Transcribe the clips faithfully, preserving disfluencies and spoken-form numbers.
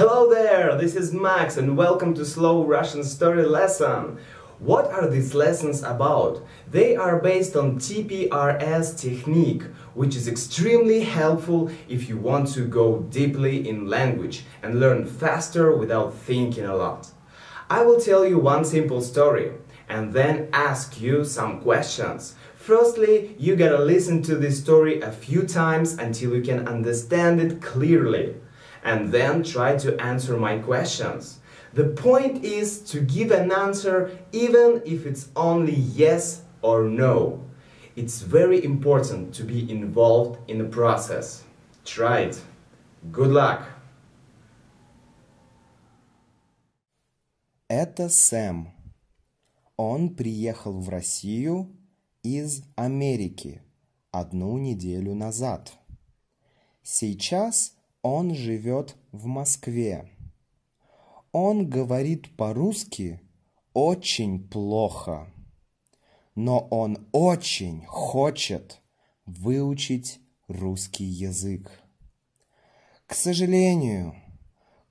Hello there, this is Max and welcome to Slow Russian Story lesson. What are these lessons about? They are based on T P R S technique, which is extremely helpful if you want to go deeply in language and learn faster without thinking a lot. I will tell you one simple story and then ask you some questions. Firstly, you gotta listen to this story a few times until you can understand it clearly, and then try to answer my questions. The point is to give an answer even if it's only yes or no. It's very important to be involved in the process. Try it. Good luck! Это Сэм. Он приехал в Россию из Америки одну неделю назад. Сейчас он живет в Москве. Он говорит по-русски очень плохо, но он очень хочет выучить русский язык. К сожалению,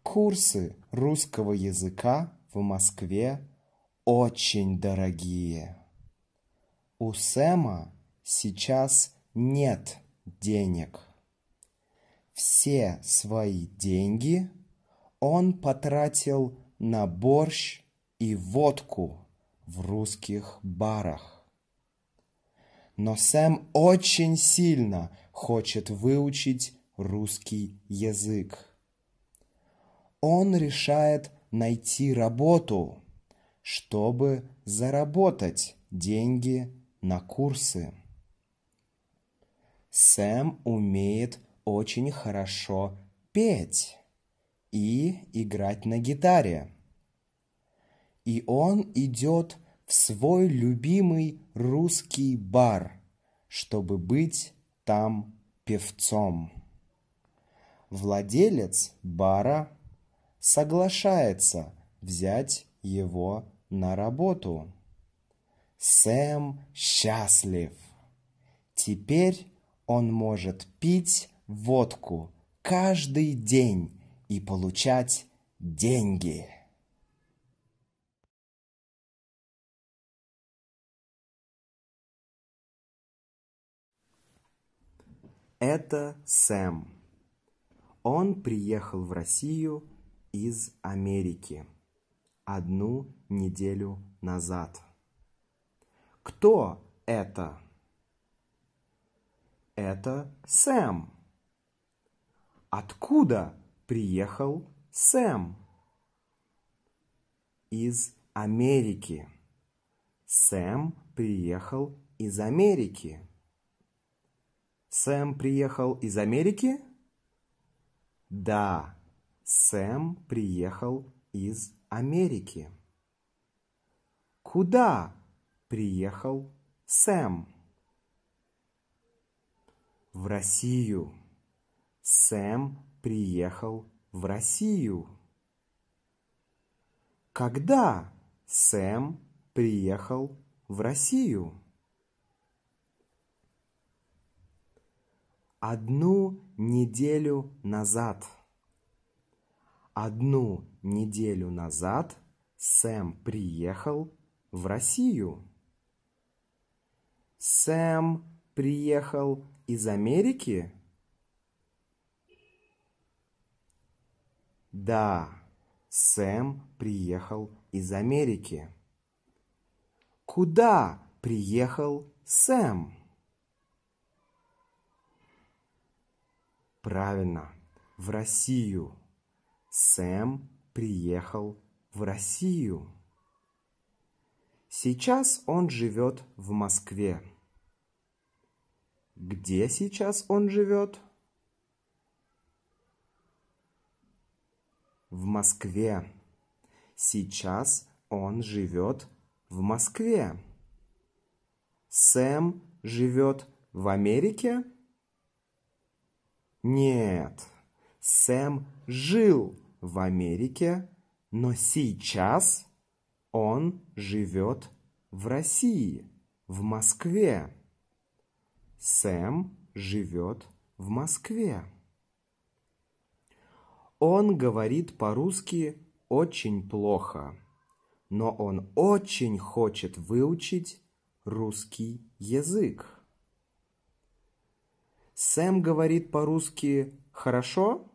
курсы русского языка в Москве очень дорогие. У Сэма сейчас нет денег. Все свои деньги он потратил на борщ и водку в русских барах. Но Сэм очень сильно хочет выучить русский язык. Он решает найти работу, чтобы заработать деньги на курсы. Сэм умеет очень хорошо петь и играть на гитаре. И он идет в свой любимый русский бар, чтобы быть там певцом. Владелец бара соглашается взять его на работу. Сэм счастлив. Теперь он может пить водку каждый день и получать деньги. Это Сэм. Он приехал в Россию из Америки одну неделю назад. Кто это? Это Сэм. Откуда приехал Сэм? Из Америки. Сэм приехал из Америки. Сэм приехал из Америки? Да, Сэм приехал из Америки. Куда приехал Сэм? В Россию. Сэм приехал в Россию. Когда Сэм приехал в Россию? Одну неделю назад. Одну неделю назад Сэм приехал в Россию. Сэм приехал из Америки? Да, Сэм приехал из Америки. Куда приехал Сэм? Правильно, в Россию. Сэм приехал в Россию. Сейчас он живет в Москве. Где сейчас он живет? В Москве. Сейчас он живет в Москве. Сэм живет в Америке? Нет. Сэм жил в Америке, но сейчас он живет в России, в Москве. Сэм живет в Москве. Он говорит по-русски очень плохо, но он очень хочет выучить русский язык. Сэм говорит по-русски хорошо?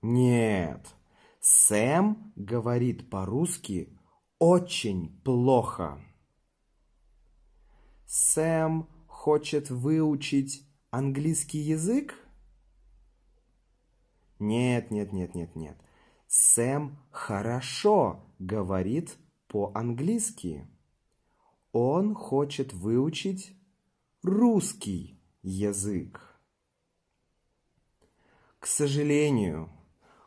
Нет, Сэм говорит по-русски очень плохо. Сэм хочет выучить английский язык? Нет, нет, нет, нет, нет. Сэм хорошо говорит по-английски. Он хочет выучить русский язык. К сожалению,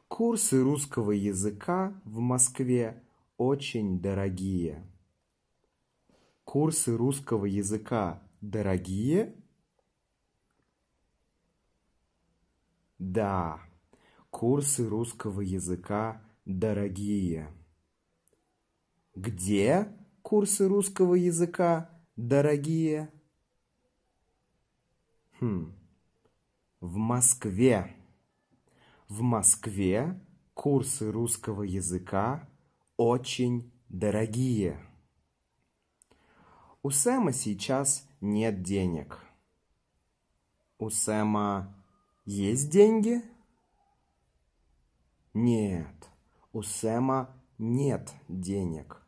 курсы русского языка в Москве очень дорогие. Курсы русского языка дорогие? Да, курсы русского языка дорогие. Где курсы русского языка дорогие? Хм. В Москве. В Москве курсы русского языка очень дорогие. У Сэма сейчас нет денег. У Сэма есть деньги? Нет, у Сэма нет денег.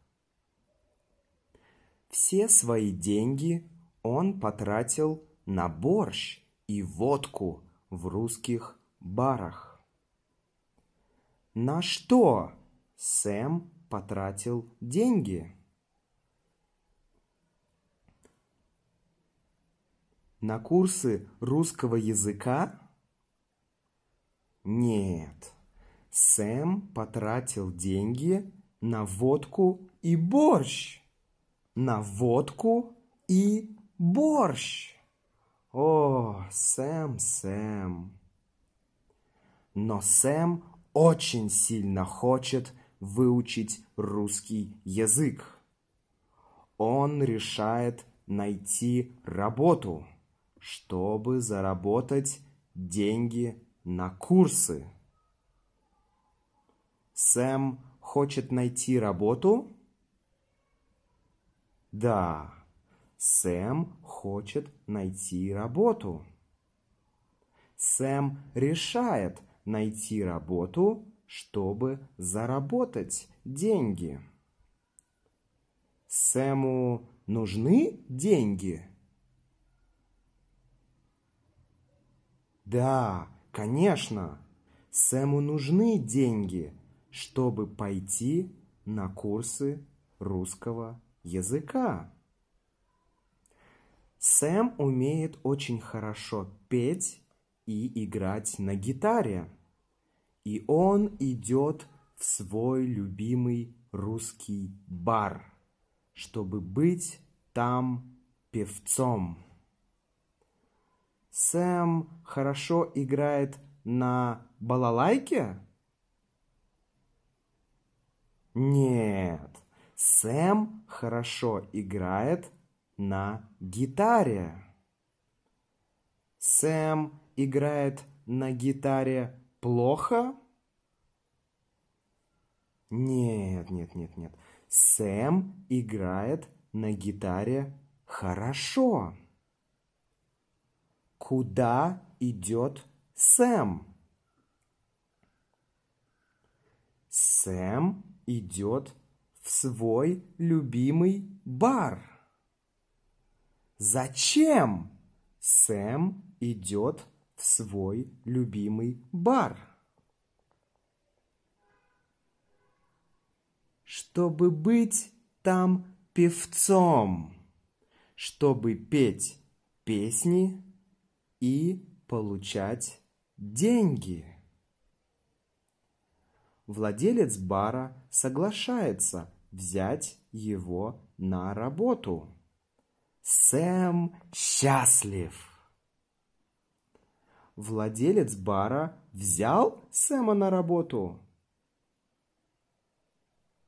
Все свои деньги он потратил на борщ и водку в русских барах. На что Сэм потратил деньги? На курсы русского языка? Нет. Сэм потратил деньги на водку и борщ. На водку и борщ. О, Сэм, Сэм. Но Сэм очень сильно хочет выучить русский язык. Он решает найти работу, чтобы заработать деньги на курсы. Сэм хочет найти работу? Да, Сэм хочет найти работу. Сэм решает найти работу, чтобы заработать деньги. Сэму нужны деньги? Да, конечно, Сэму нужны деньги, чтобы пойти на курсы русского языка. Сэм умеет очень хорошо петь и играть на гитаре, и он идет в свой любимый русский бар, чтобы быть там певцом. Сэм хорошо играет на балалайке? Нет, Сэм хорошо играет на гитаре. Сэм играет на гитаре плохо? Нет, нет, нет, нет. Сэм играет на гитаре хорошо. Куда идет Сэм? Сэм идет в свой любимый бар. Зачем Сэм идет в свой любимый бар? Чтобы быть там певцом, чтобы петь песни и получать деньги. Владелец бара соглашается взять его на работу. Сэм счастлив. Владелец бара взял Сэма на работу?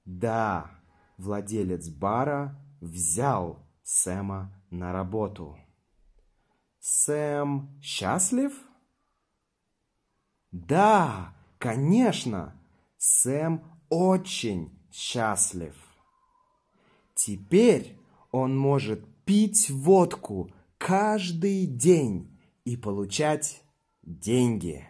Да, владелец бара взял Сэма на работу. Сэм счастлив? Да, Конечно, Сэм очень счастлив. Теперь он может пить водку каждый день и получать деньги.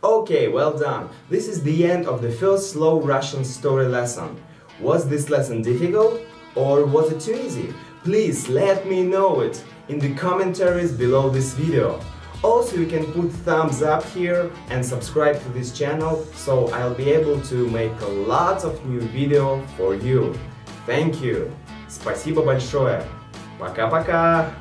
Okay, well done. This is the end of the first slow Russian story lesson. Was this lesson difficult or was it too easy? Please let me know it in the commentaries below this video. Also, you can put thumbs up here and subscribe to this channel, so I'll be able to make a lot of new video for you. Thank you. Спасибо большое. Пока-пока.